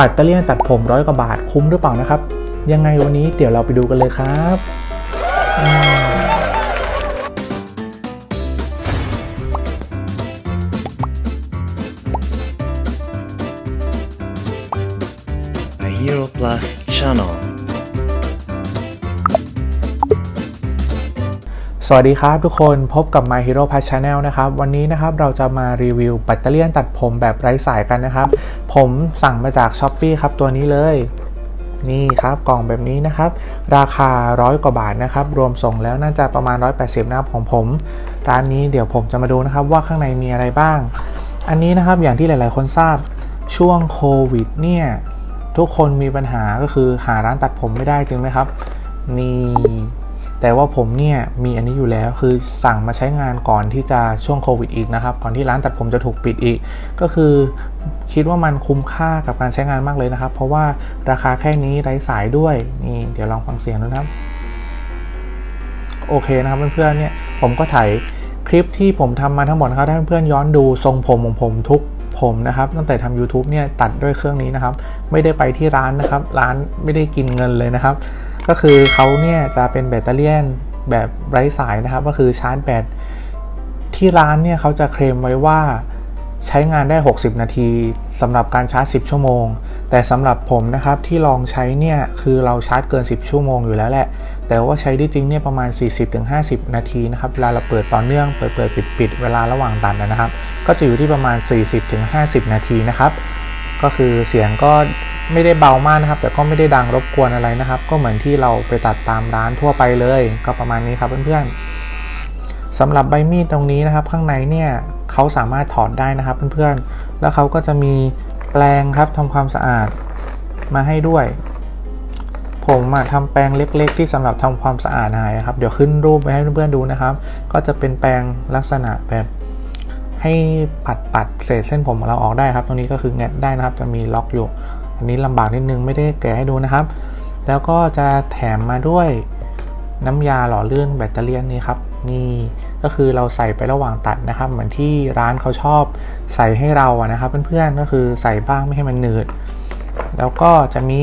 ปัดกระเลี่ยงตัดผม100 กว่าบาทคุ้มหรือเปล่านะครับยังไงวันนี้เดี๋ยวเราไปดูกันเลยครับMy Hero Plus Channel สวัสดีครับทุกคนพบกับ My Hero Plus Channel นะครับวันนี้นะครับเราจะมารีวิวปัตเตอร์เลี่ยนตัดผมแบบไร้สายกันนะครับผมสั่งมาจาก Shopee ครับตัวนี้เลยนี่ครับกล่องแบบนี้นะครับราคา100 กว่าบาทนะครับรวมส่งแล้วน่าจะประมาณ180นะครับของผมร้านนี้เดี๋ยวผมจะมาดูนะครับว่าข้างในมีอะไรบ้างอันนี้นะครับอย่างที่หลายๆคนทราบช่วงโควิดเนี่ยทุกคนมีปัญหาก็คือหาร้านตัดผมไม่ได้จริงไหมครับนี่แต่ว่าผมเนี่ยมีอันนี้อยู่แล้วคือสั่งมาใช้งานก่อนที่จะช่วงโควิดอีกนะครับก่อนที่ร้านตัดผมจะถูกปิดอีกก็คือคิดว่ามันคุ้มค่ากับการใช้งานมากเลยนะครับเพราะว่าราคาแค่นี้ไร้สายด้วยนี่เดี๋ยวลองฟังเสียงดูนะครับโอเคนะครับเพื่อนๆเนี่ยผมก็ถ่ายคลิปที่ผมทำมาทั้งหมดนะครับถ้าเพื่อนๆย้อนดูทรงผมของผมทุกผมนะครับตั้งแต่ทำ YouTube เนี่ยตัดด้วยเครื่องนี้นะครับไม่ได้ไปที่ร้านนะครับร้านไม่ได้กินเงินเลยนะครับก็คือเขาเนี่ยจะเป็นแบตเตอรี่แบบไร้สายนะครับก็คือชาร์จแบตที่ร้านเนี่ยเขาจะเคลมไว้ว่าใช้งานได้60นาทีสำหรับการชาร์จ10ชั่วโมงแต่สำหรับผมนะครับที่ลองใช้เนี่ยคือเราชาร์จเกิน10ชั่วโมงอยู่แล้วแหละแต่ว่าใช้ได้จริงเนี่ยประมาณ 40-50 นาทีนะครับเวลาเราเปิดต่อเนื่องเปิดปิดเวลาระหว่างตัดนะครับก็จะอยู่ที่ประมาณ 40-50 นาทีนะครับก็คือเสียงก็ไม่ได้เบามากนะครับแต่ก็ไม่ได้ดังรบกวนอะไรนะครับก็เหมือนที่เราไปตัดตามร้านทั่วไปเลยก็ประมาณนี้ครับเพื่อนๆสำหรับใบมีดตรงนี้นะครับข้างในเนี่ยเขาสามารถถอดได้นะครับเพื่อนๆแล้วเขาก็จะมีแปรงครับทำความสะอาดมาให้ด้วยผมทำแปรงเล็กๆที่สำหรับทำความสะอาดหายครับเดี๋ยวขึ้นรูปไปให้เพื่อนๆดูนะครับก็จะเป็นแปรงลักษณะแบบให้ปัดเศษเส้นผมของเราออกได้ครับตรงนี้ก็คือแงะได้นะครับจะมีล็อกอยู่อันนี้ลำบากนิดนึงไม่ได้แกะให้ดูนะครับแล้วก็จะแถมมาด้วยน้ำยาหล่อลื่นแบตเตอรี่นี่ครับนี่ก็คือเราใส่ไประหว่างตัดนะครับเหมือนที่ร้านเขาชอบใส่ให้เราอะนะครับเพื่อนๆก็คือใส่บ้างไม่ให้มันหนืดแล้วก็จะมี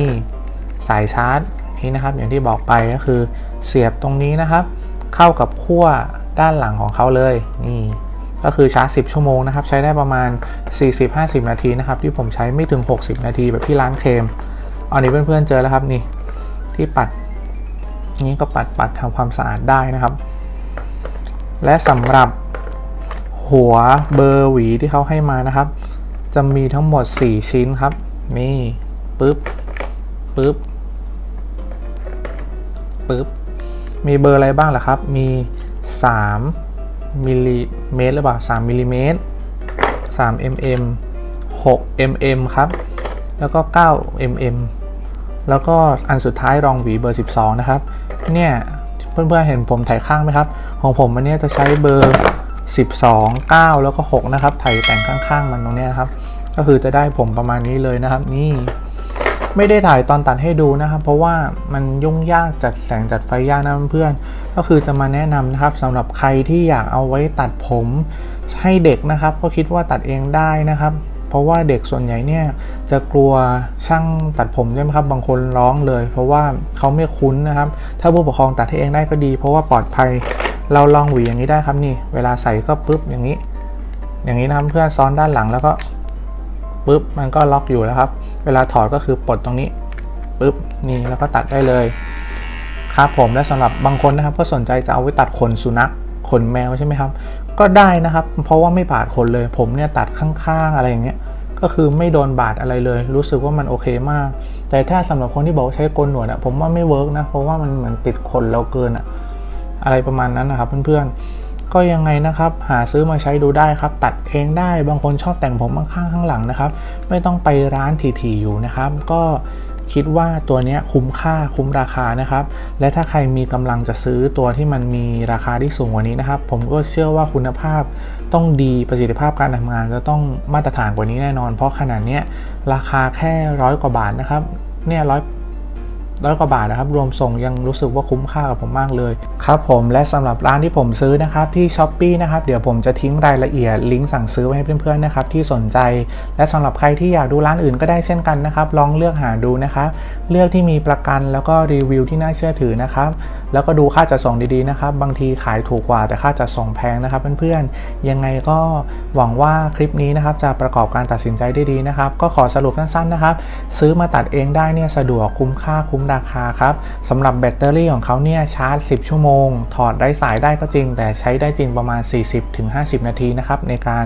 สายชาร์จนี่นะครับอย่างที่บอกไปก็คือเสียบตรงนี้นะครับเข้ากับขั้วด้านหลังของเขาเลยนี่ก็คือชาร์จ10ชั่วโมงนะครับใช้ได้ประมาณ 40-50 นาทีนะครับที่ผมใช้ไม่ถึง60นาทีแบบที่ร้านเคมอันนี้เพื่อนๆเจอแล้วครับนี่ที่ปัดนี้ก็ปัดทำความสะอาดได้นะครับและสำหรับหัวเบอร์หวีที่เขาให้มานะครับจะมีทั้งหมด4ชิ้นครับนี่ปึ๊บมีเบอร์อะไรบ้างล่ะครับมี3 มิลลิเมตรหรือเปล่า3 มิลลิเมตร 3 mm 6 mm ครับแล้วก็9 mm แล้วก็อันสุดท้ายรองหวีเบอร์12นะครับเนี่ยเพื่อนๆเห็นผมถ่ายข้างไหมครับของผมอันนี้จะใช้เบอร์12 9แล้วก็6นะครับถ่ายแต่งข้างๆมันตรงนี้นะครับก็คือจะได้ผมประมาณนี้เลยนะครับนี่ไม่ได้ถ่ายตอนตัดให้ดูนะครับเพราะว่ามันยุ่งยากจัดแสงจัดไฟยากนะเพื่อนก็คือจะมาแนะนำนะครับสำหรับใครที่อยากเอาไว้ตัดผมให้เด็กนะครับก็คิดว่าตัดเองได้นะครับเพราะว่าเด็กส่วนใหญ่เนี่ยจะกลัวช่างตัดผมใช่ไหมครับบางคนร้องเลยเพราะว่าเขาไม่คุ้นนะครับถ้าผู้ปกครองตัดให้เองได้ก็ดีเพราะว่าปลอดภัยเราลองหวีอย่างนี้ได้ครับนี่เวลาใส่ก็ปึ๊บอย่างนี้นะครับเพื่อนซ้อนด้านหลังแล้วก็ปึ๊บมันก็ล็อกอยู่แล้วครับเวลาถอดก็คือปลดตรงนี้ปึ๊บนี่แล้วก็ตัดได้เลยครับผมและสำหรับบางคนนะครับก็สนใจจะเอาไว้ตัดขนสุนัขขนแมวใช่ไหมครับก็ได้นะครับเพราะว่าไม่บาดขนเลยผมเนี่ยตัดข้างๆอะไรอย่างเงี้ยก็คือไม่โดนบาดอะไรเลยรู้สึกว่ามันโอเคมากแต่ถ้าสำหรับคนที่บอกใช้โกนหนวดอ่ะผมว่าไม่เวิร์กนะเพราะว่ามันเหมือนติดขนเราเกินอะไรประมาณนั้นนะครับเพื่อนๆก็ยังไงนะครับหาซื้อมาใช้ดูได้ครับตัดเองได้บางคนชอบแต่งผมข้างหลังนะครับไม่ต้องไปร้านถี่ๆอยู่นะครับก็คิดว่าตัวนี้คุ้มค่าคุ้มราคานะครับและถ้าใครมีกำลังจะซื้อตัวที่มันมีราคาที่สูงกว่านี้นะครับผมก็เชื่อว่าคุณภาพต้องดีประสิทธิภาพการทำงานจะต้องมาตรฐานกว่านี้แน่นอนเพราะขนาดนี้ราคาแค่100 กว่าบาทนะครับเนี่ยร้อย 100 กว่าบาทนะครับรวมส่งยังรู้สึกว่าคุ้มค่ากับผมมากเลยครับผมและสำหรับร้านที่ผมซื้อนะครับที่ Shopee นะครับเดี๋ยวผมจะทิ้งรายละเอียดลิงก์สั่งซื้อไว้ให้เพื่อนๆนะครับที่สนใจและสำหรับใครที่อยากดูร้านอื่นก็ได้เช่นกันนะครับลองเลือกหาดูนะครับเลือกที่มีประกันแล้วก็รีวิวที่น่าเชื่อถือนะครับแล้วก็ดูค่าจัดส่งดีๆนะครับบางทีขายถูกกว่าแต่ค่าจัดส่งแพงนะครับเพื่อนๆยังไงก็หวังว่าคลิปนี้นะครับจะประกอบการตัดสินใจได้ดีนะครับก็ขอสรุปสั้นๆนะครับซื้อมาตัดเองได้เนี่ยสะดวกคุ้มค่าคุ้มราคาครับสำหรับแบตเตอรี่ของเขาเนี่ยชาร์จ10ชั่วโมงถอดไร้สายได้ก็จริงแต่ใช้ได้จริงประมาณ 40-50 นาทีนะครับในการ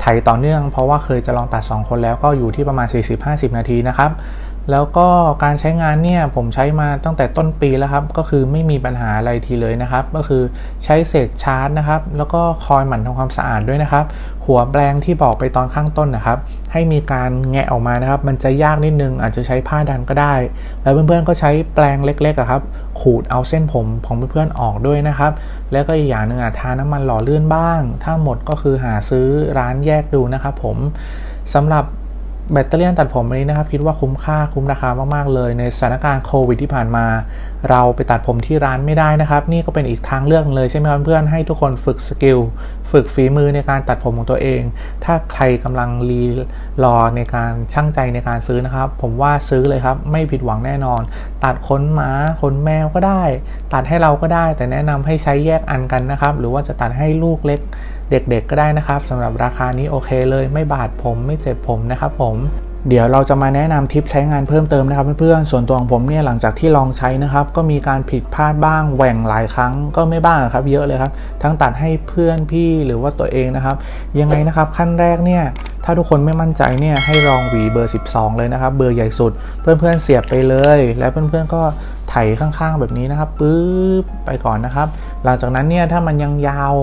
ไถต่อเนื่องเพราะว่าเคยจะลองตัด2คนแล้วก็อยู่ที่ประมาณ 40-50 นาทีนะครับแล้วก็การใช้งานเนี่ยผมใช้มาตั้งแต่ต้นปีแล้วครับก็คือไม่มีปัญหาอะไรทีเลยนะครับก็คือใช้เสร็จชาร์จนะครับแล้วก็คอยหมั่นทำความสะอาดด้วยนะครับหัวแปลงที่บอกไปตอนข้างต้นนะครับให้มีการแงะออกมานะครับมันจะยากนิดนึงอาจจะใช้ผ้าดันก็ได้แล้วเพื่อนๆก็ใช้แปลงเล็กๆครับขูดเอาเส้นผมของเพื่อนๆออกด้วยนะครับแล้วก็อีกอย่างหนึ่งทาน้ำมันหล่อลื่นบ้างถ้าหมดก็คือหาซื้อร้านแยกดูนะครับผมสำหรับแบตเตอรี่ตัดผมนี้นะครับคิดว่าคุ้มค่าคุ้มราคามากๆเลยในสถานการณ์โควิดที่ผ่านมาเราไปตัดผมที่ร้านไม่ได้นะครับนี่ก็เป็นอีกทางเลือกเลยใช่ไหมครับเพื่อนให้ทุกคนฝึกสกิลฝึกฝีมือในการตัดผมของตัวเองถ้าใครกำลังรีรอในการชั่งใจในการซื้อนะครับผมว่าซื้อเลยครับไม่ผิดหวังแน่นอนตัดขนหมาขนแมวก็ได้ตัดให้เราก็ได้แต่แนะนำให้ใช้แยกอันกันนะครับหรือว่าจะตัดให้ลูกเล็กเด็กๆก็ได้นะครับสำหรับราคานี้โอเคเลยไม่บาดผมไม่เจ็บผมนะครับผมเดี๋ยวเราจะมาแนะนำทิปใช้งานเพิ่มเติมนะครับเพื่อนๆส่วนตัวของผมเนี่ยหลังจากที่ลองใช้นะครับก็มีการผิดพลาดบ้างแหว่งหลายครั้งก็ไม่บ้างครับเยอะเลยครับทั้งตัดให้เพื่อนพี่หรือว่าตัวเองนะครับยังไงนะครับขั้นแรกเนี่ยถ้าทุกคนไม่มั่นใจเนี่ยให้ลองหวีเบอร์12เลยนะครับเบอร์ใหญ่สุดเพื่อนๆเสียบไปเลยและเพื่อนๆก็ไถข้างๆแบบนี้นะครับปึ๊บไปก่อนนะครับหลังจากนั้นเนี่ยถ้ามันยังยาว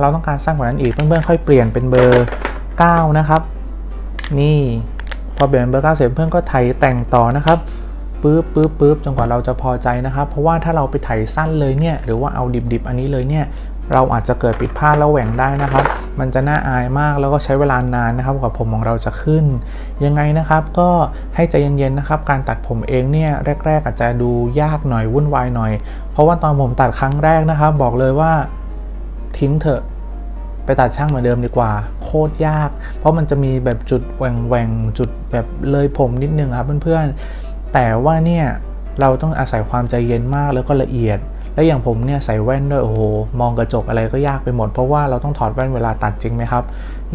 เราต้องการสร้างกว่านั้นอีกเพื่อนๆค่อยเปลี่ยนเป็นเบอร์9นะครับนี่พอเปลี่ยนเป็นเบอร์9เสร็จเพื่อนก็ไถแต่งต่อนะครับปึ๊บจนกว่าเราจะพอใจนะครับเพราะว่าถ้าเราไปไถสั้นเลยเนี่ยหรือว่าเอาดิบๆอันนี้เลยเนี่ยเราอาจจะเกิดผิดพลาดแล้วแหว่งได้นะครับมันจะน่าอายมากแล้วก็ใช้เวลานานนะครับกว่าผมของเราจะขึ้นยังไงนะครับก็ให้ใจเย็นๆนะครับการตัดผมเองเนี่ยแรกๆอาจจะดูยากหน่อยวุ่นวายหน่อยเพราะว่าตอนผมตัดครั้งแรกนะครับบอกเลยว่าทิ้งเถอะไปตัดช่างเหมือนเดิมดีกว่าโคตรยากเพราะมันจะมีแบบจุดแหว่งจุดแบบเลยผมนิดนึงครับเพื่อนๆแต่ว่าเนี่ยเราต้องอาศัยความใจเย็นมากแล้วก็ละเอียดและอย่างผมเนี่ยใส่แว่นด้วยโอ้โหมองกระจกอะไรก็ยากไปหมดเพราะว่าเราต้องถอดแว่นเวลาตัดจริงไหมครับ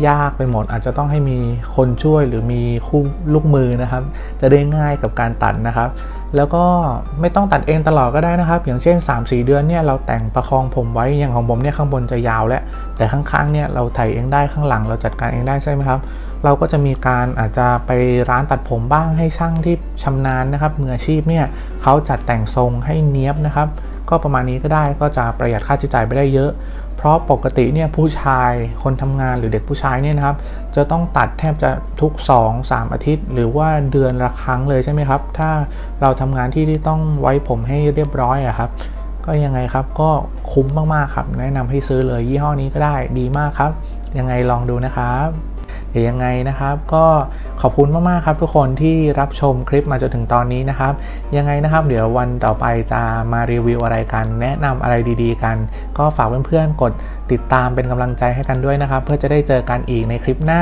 ยากไปหมดอาจจะต้องให้มีคนช่วยหรือมีคู่ลูกมือนะครับจะได้ง่ายกับการตัดนะครับแล้วก็ไม่ต้องตัดเองตลอดก็ได้นะครับอย่างเช่น 3-4 เดือนเนี่ยเราแต่งประคองผมไว้อย่างของผมเนี่ยข้างบนจะยาวแล้วแต่ข้างๆเนี่ยเราไถเองได้ข้างหลังเราจัดการเองได้ใช่ไหมครับเราก็จะมีการอาจจะไปร้านตัดผมบ้างให้ช่างที่ชำนาญนะครับมืออาชีพเนี่ยเขาจัดแต่งทรงให้เนี้ยบนะครับก็ประมาณนี้ก็ได้ก็จะประหยัดค่าใช้จ่ายไปได้เยอะเพราะปกติเนี่ยผู้ชายคนทำงานหรือเด็กผู้ชายเนี่ยนะครับจะต้องตัดแทบจะทุก 2-3 อาทิตย์หรือว่าเดือนละครั้งเลยใช่ไหมครับถ้าเราทำงานที่ต้องไว้ผมให้เรียบร้อยอะครับก็ยังไงครับก็คุ้มมากๆครับแนะนำให้ซื้อเลยยี่ห้อนี้ก็ได้ดีมากครับยังไงลองดูนะครับเดี๋ยวยังไงนะครับก็ขอบคุณมากๆครับทุกคนที่รับชมคลิปมาจนถึงตอนนี้นะครับยังไงนะครับเดี๋ยววันต่อไปจะมารีวิวอะไรกันแนะนำอะไรดีๆกันก็ฝากเพื่อนๆกดติดตามเป็นกำลังใจให้กันด้วยนะครับเพื่อจะได้เจอกันอีกในคลิปหน้า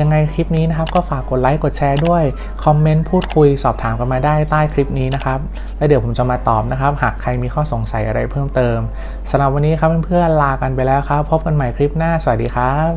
ยังไงคลิปนี้นะครับก็ฝากกดไลค์กดแชร์ด้วยคอมเมนต์พูดคุยสอบถามกันมาได้ใต้คลิปนี้นะครับและเดี๋ยวผมจะมาตอบนะครับหากใครมีข้อสงสัยอะไรเพิ่มเติมสำหรับวันนี้ครับเพื่อนๆลากันไปแล้วครับพบกันใหม่คลิปหน้าสวัสดีครับ